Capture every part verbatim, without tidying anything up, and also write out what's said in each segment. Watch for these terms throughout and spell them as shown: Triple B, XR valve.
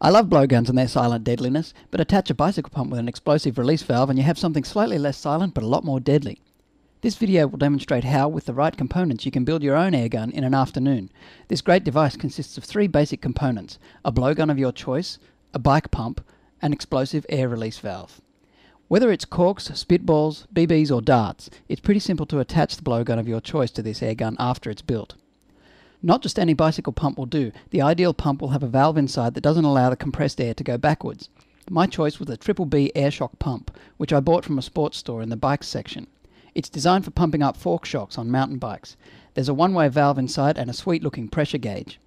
I love blowguns and their silent deadliness, but attach a bicycle pump with an explosive release valve and you have something slightly less silent but a lot more deadly. This video will demonstrate how, with the right components, you can build your own airgun in an afternoon. This great device consists of three basic components: a blowgun of your choice, a bike pump, an explosive air release valve. Whether it's corks, spitballs, B Bs or darts, it's pretty simple to attach the blowgun of your choice to this airgun after it's built. Not just any bicycle pump will do. The ideal pump will have a valve inside that doesn't allow the compressed air to go backwards. My choice was a Triple B air shock pump, which I bought from a sports store in the bikes section. It's designed for pumping up fork shocks on mountain bikes. There's a one-way valve inside and a sweet-looking pressure gauge.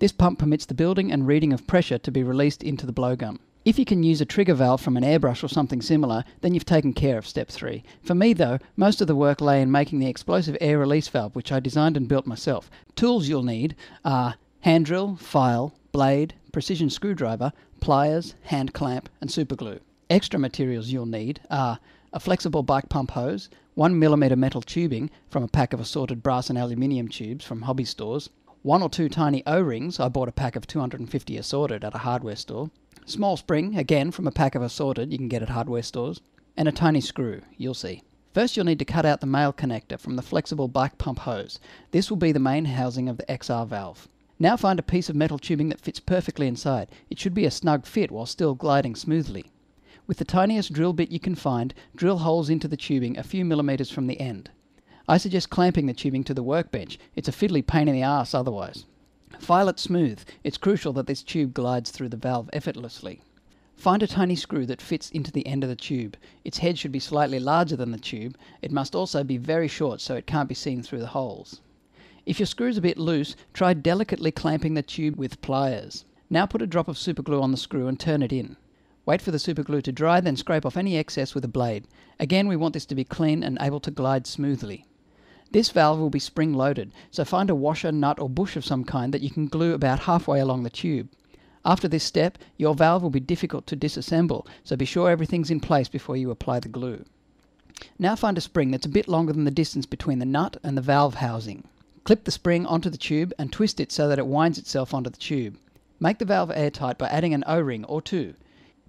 This pump permits the building and reading of pressure to be released into the blowgun. If you can use a trigger valve from an airbrush or something similar, then you've taken care of step three. For me though, most of the work lay in making the explosive air release valve, which I designed and built myself. Tools you'll need are hand drill, file, blade, precision screwdriver, pliers, hand clamp and super glue. Extra materials you'll need are a flexible bike pump hose, one millimeter metal tubing from a pack of assorted brass and aluminium tubes from hobby stores, one or two tiny O-rings, I bought a pack of two hundred fifty assorted at a hardware store, small spring, again from a pack of assorted you can get at hardware stores, and a tiny screw, you'll see. First you'll need to cut out the male connector from the flexible bike pump hose. This will be the main housing of the X R valve. Now find a piece of metal tubing that fits perfectly inside. It should be a snug fit while still gliding smoothly. With the tiniest drill bit you can find, drill holes into the tubing a few millimetres from the end. I suggest clamping the tubing to the workbench. It's a fiddly pain in the arse otherwise. File it smooth. It's crucial that this tube glides through the valve effortlessly. Find a tiny screw that fits into the end of the tube. Its head should be slightly larger than the tube. It must also be very short so it can't be seen through the holes. If your screw's a bit loose, try delicately clamping the tube with pliers. Now put a drop of superglue on the screw and turn it in. Wait for the superglue to dry, then scrape off any excess with a blade. Again, we want this to be clean and able to glide smoothly. This valve will be spring-loaded, so find a washer, nut or bush of some kind that you can glue about halfway along the tube. After this step, your valve will be difficult to disassemble, so be sure everything's in place before you apply the glue. Now find a spring that's a bit longer than the distance between the nut and the valve housing. Clip the spring onto the tube and twist it so that it winds itself onto the tube. Make the valve airtight by adding an O-ring or two.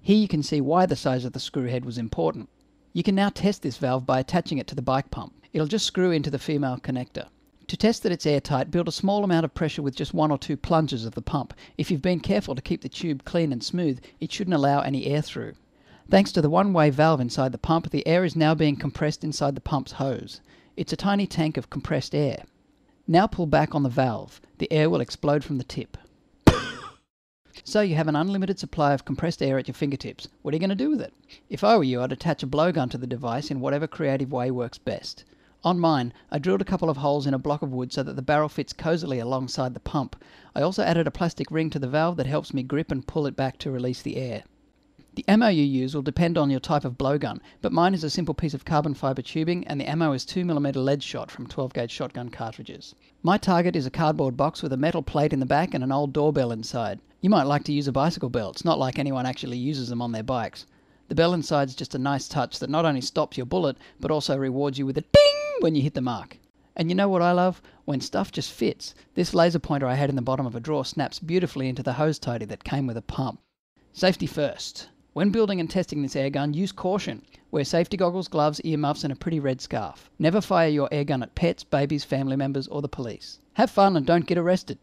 Here you can see why the size of the screw head was important. You can now test this valve by attaching it to the bike pump. It'll just screw into the female connector. To test that it's airtight, build a small amount of pressure with just one or two plunges of the pump. If you've been careful to keep the tube clean and smooth, it shouldn't allow any air through. Thanks to the one-way valve inside the pump, the air is now being compressed inside the pump's hose. It's a tiny tank of compressed air. Now pull back on the valve. The air will explode from the tip. So you have an unlimited supply of compressed air at your fingertips. What are you going to do with it? If I were you, I'd attach a blowgun to the device in whatever creative way works best. On mine, I drilled a couple of holes in a block of wood so that the barrel fits cozily alongside the pump. I also added a plastic ring to the valve that helps me grip and pull it back to release the air. The ammo you use will depend on your type of blowgun, but mine is a simple piece of carbon fibre tubing and the ammo is two millimeter lead shot from twelve gauge shotgun cartridges. My target is a cardboard box with a metal plate in the back and an old doorbell inside. You might like to use a bicycle bell. It's not like anyone actually uses them on their bikes. The bell inside's just a nice touch that not only stops your bullet, but also rewards you with a ding when you hit the mark. And you know what I love? When stuff just fits. This laser pointer I had in the bottom of a drawer snaps beautifully into the hose tidy that came with a pump. Safety first. When building and testing this airgun, use caution. Wear safety goggles, gloves, earmuffs and a pretty red scarf. Never fire your airgun at pets, babies, family members or the police. Have fun and don't get arrested.